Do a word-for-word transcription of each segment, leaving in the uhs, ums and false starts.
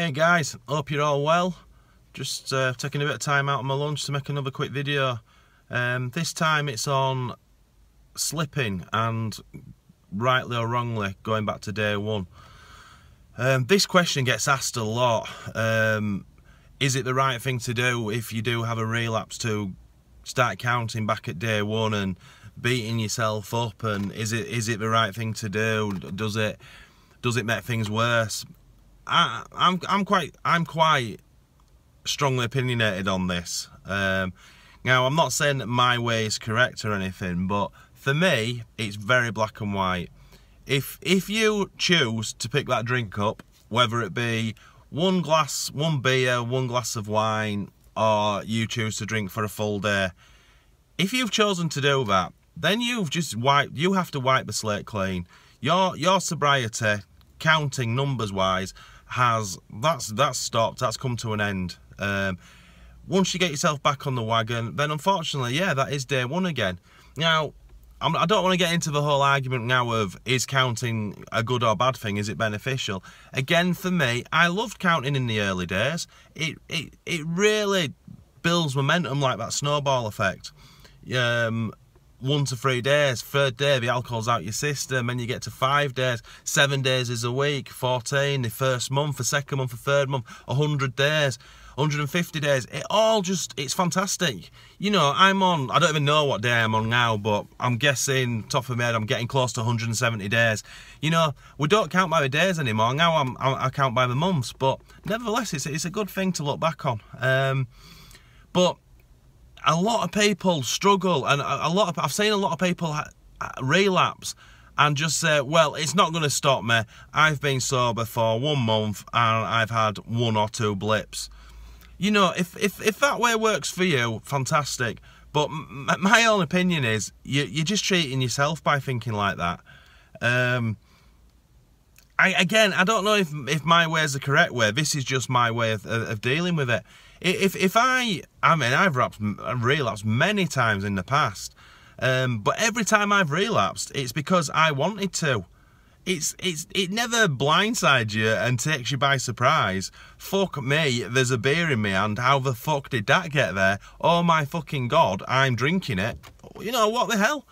Hey guys, hope you're all well. Just uh, taking a bit of time out of my lunch to make another quick video. Um, this time it's on slipping and, rightly or wrongly, going back to day one. Um, this question gets asked a lot. Um, is it the right thing to do if you do have a relapse to start counting back at day one and beating yourself up? And is it is it the right thing to do? Does it does it make things worse? I, I'm I'm quite I'm quite strongly opinionated on this. Um, now I'm not saying that my way is correct or anything, but for me it's very black and white. If if you choose to pick that drink up, whether it be one glass, one beer, one glass of wine, or you choose to drink for a full day, if you've chosen to do that, then you've just wiped. You have to wipe the slate clean. Your your sobriety, counting numbers wise, has that's that's stopped. That's come to an end. Um, once you get yourself back on the wagon, then unfortunately, yeah, that is day one again. Now, I'm, I don't want to get into the whole argument now of is counting a good or bad thing? Is it beneficial? Again, for me, I loved counting in the early days. It it it really builds momentum like that snowball effect. Um, one to three days, third day the alcohol's out your system, then you get to five days, seven days is a week, fourteen, the first month, the second month, the third month, one hundred days, one hundred fifty days, it all just, it's fantastic. You know, I'm on, I don't even know what day I'm on now, but I'm guessing, top of my head, I'm getting close to one hundred seventy days. You know, we don't count by the days anymore, now I'm, I count by the months, but nevertheless, it's, it's a good thing to look back on. Um, but a lot of people struggle, and a lot of I've seen a lot of people relapse and just say, well, it's not going to stop me, I've been sober for one month and I've had one or two blips. You know, if if, if that way works for you, fantastic, but m my own opinion is you, you're just treating yourself by thinking like that. um I, again, I don't know if, if my way is the correct way. This is just my way of, of, of dealing with it. If, if I, I mean, I've relapsed many times in the past, um, but every time I've relapsed, it's because I wanted to. It's, it's, it never blindsides you and takes you by surprise. Fuck me, there's a beer in me, and how the fuck did that get there? Oh my fucking God, I'm drinking it. You know, what the hell?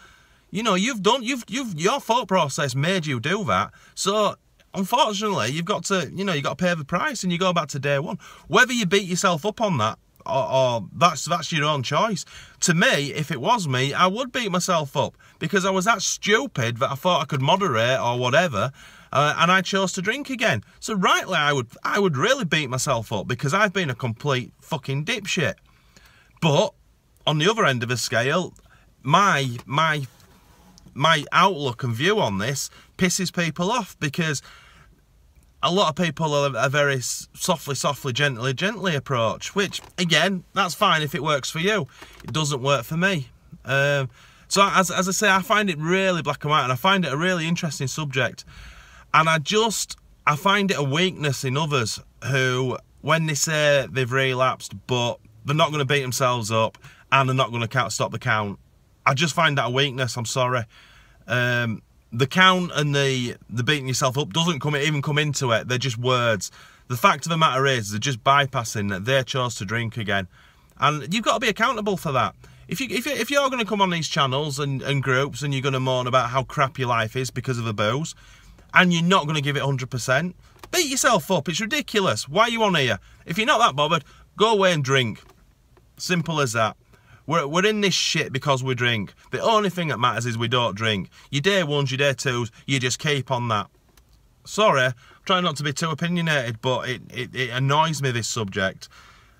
You know, you've done, you've, you've, your thought process made you do that, so unfortunately, you've got to, you know, you've got to pay the price, and you go back to day one. Whether you beat yourself up on that, or, or that's that's your own choice. To me, if it was me, I would beat myself up because I was that stupid that I thought I could moderate or whatever, uh, and I chose to drink again. So rightly, I would I would really beat myself up because I've been a complete fucking dipshit. But on the other end of the scale, my my my outlook and view on this pisses people off because a lot of people are a very softly, softly, gently, gently approach, which, again, that's fine if it works for you. It doesn't work for me. Um, so, as, as I say, I find it really black and white, and I find it a really interesting subject. And I just, I find it a weakness in others who, when they say they've relapsed, but they're not going to beat themselves up, and they're not going to stop the count. I just find that a weakness, I'm sorry. Um... The count and the the beating yourself up doesn't come even come into it. They're just words. The fact of the matter is they're just bypassing that they chose to drink again, and you've got to be accountable for that. If you if you, if you're going to come on these channels and, and groups and you're going to moan about how crap your life is because of the booze, and you're not going to give it one hundred percent, beat yourself up. It's ridiculous. Why are you on here? If you're not that bothered, go away and drink. Simple as that. We're, we're in this shit because we drink. The only thing that matters is we don't drink. Your day ones, your day twos, you just keep on that. Sorry, I'm trying not to be too opinionated, but it, it, it annoys me, this subject.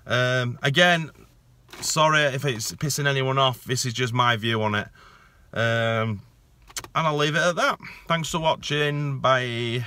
Um, again, sorry if it's pissing anyone off. This is just my view on it. Um, and I'll leave it at that. Thanks for watching. Bye.